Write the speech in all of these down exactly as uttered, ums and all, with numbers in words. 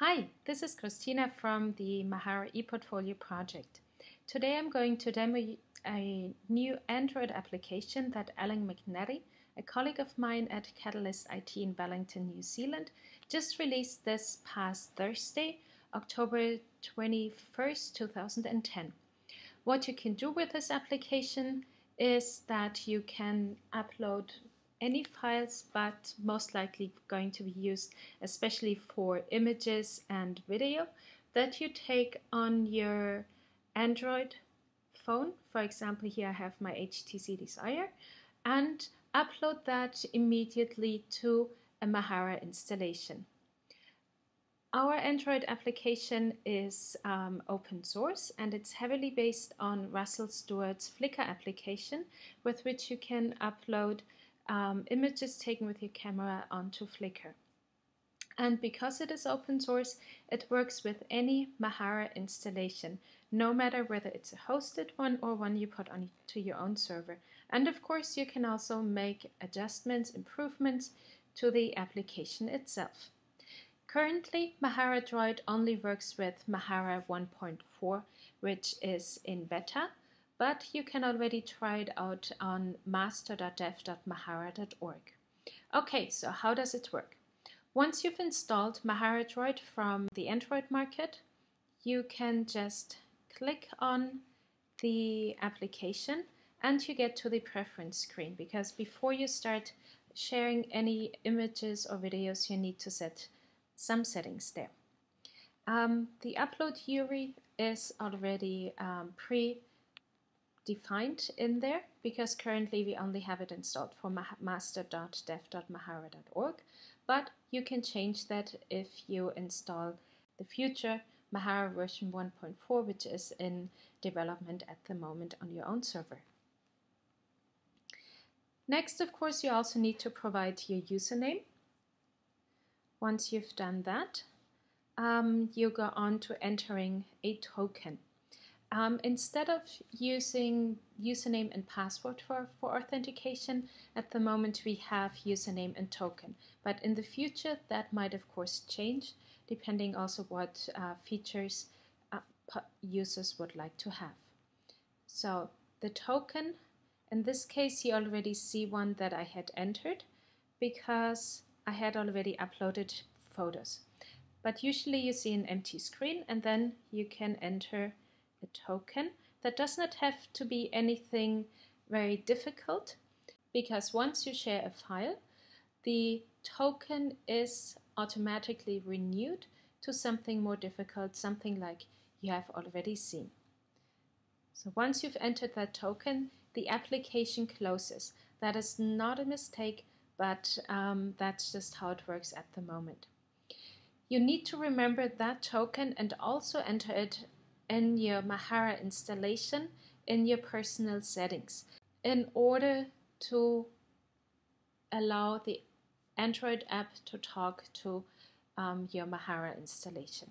Hi, this is Kristina from the Mahara ePortfolio project. Today I'm going to demo a new Android application that Alan McNatty, a colleague of mine at Catalyst I T in Wellington, New Zealand, just released this past Thursday, October twenty-first, two thousand ten. What you can do with this application is that you can upload any files, but most likely going to be used especially for images and video that you take on your Android phone. For example, here I have my H T C Desire, and upload that immediately to a Mahara installation. Our Android application is um, open source, and it's heavily based on Russell Stewart's Flickr application, with which you can upload Um, images taken with your camera onto Flickr. And because it is open source, it works with any Mahara installation, no matter whether it's a hosted one or one you put on to your own server. And of course, you can also make adjustments, improvements to the application itself. Currently, MaharaDroid only works with Mahara one point four, which is in beta, but you can already try it out on master dot dev dot mahara dot org. Okay, so how does it work? Once you've installed MaharaDroid from the Android market, you can just click on the application and you get to the preference screen, because before you start sharing any images or videos, you need to set some settings there. Um, the upload U R I is already um, pre- defined in there, because currently we only have it installed for master dot dev dot mahara dot org, but you can change that if you install the future Mahara version one point four, which is in development at the moment on your own server. Next, of course, you also need to provide your username. Once you've done that, um, you go on to entering a token. Um, instead of using username and password for, for authentication, at the moment we have username and token. But in the future, that might of course change, depending also what uh, features uh, users would like to have. So the token, in this case you already see one that I had entered, because I had already uploaded photos. But usually you see an empty screen, and then you can enter a token that does not have to be anything very difficult, because once you share a file, the token is automatically renewed to something more difficult, something like you have already seen. So once you've entered that token, the application closes. That is not a mistake, but um, that's just how it works at the moment. You need to remember that token and also enter it in your Mahara installation, in your personal settings, in order to allow the Android app to talk to um, your Mahara installation.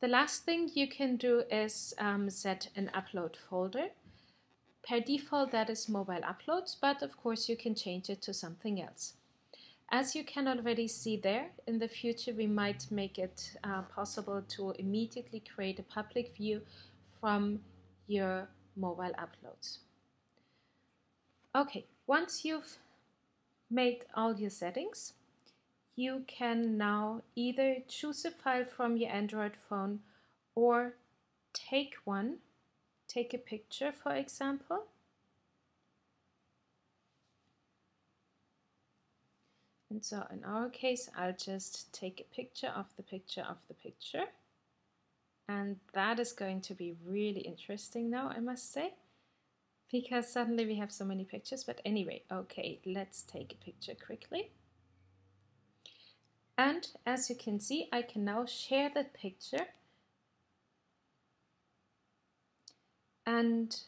The last thing you can do is um, set an upload folder. Per default, that is mobile uploads, but of course you can change it to something else. As you can already see there, in the future we might make it uh, possible to immediately create a public view from your mobile uploads. Okay, once you've made all your settings, you can now either choose a file from your Android phone or take one, take a picture for example. And so in our case, I'll just take a picture of the picture of the picture. And that is going to be really interesting now, I must say, because suddenly we have so many pictures. But anyway, okay, let's take a picture quickly. And as you can see, I can now share that picture. And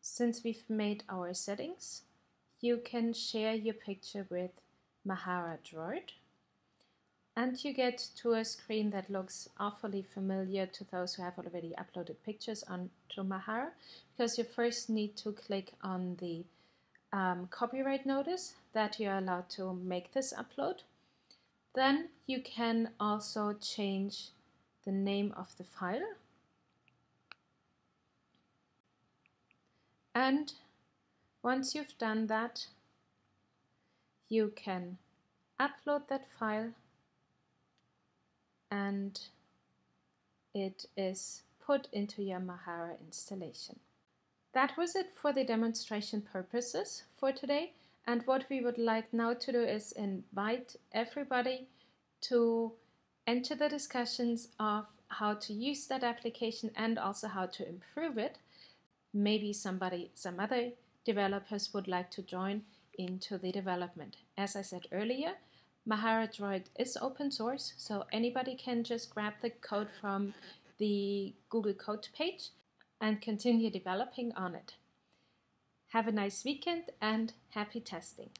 since we've made our settings, you can share your picture with MaharaDroid, and you get to a screen that looks awfully familiar to those who have already uploaded pictures onto Mahara, because you first need to click on the um, copyright notice that you are allowed to make this upload, Then you can also change the name of the file. And once you've done that, you can upload that file and it is put into your Mahara installation. That was it for the demonstration purposes for today. And what we would like now to do is invite everybody to enter the discussions of how to use that application and also how to improve it. Maybe somebody, some other developers would like to join into the development. As I said earlier, MaharaDroid is open source, so anybody can just grab the code from the Google Code page and continue developing on it. Have a nice weekend and happy testing.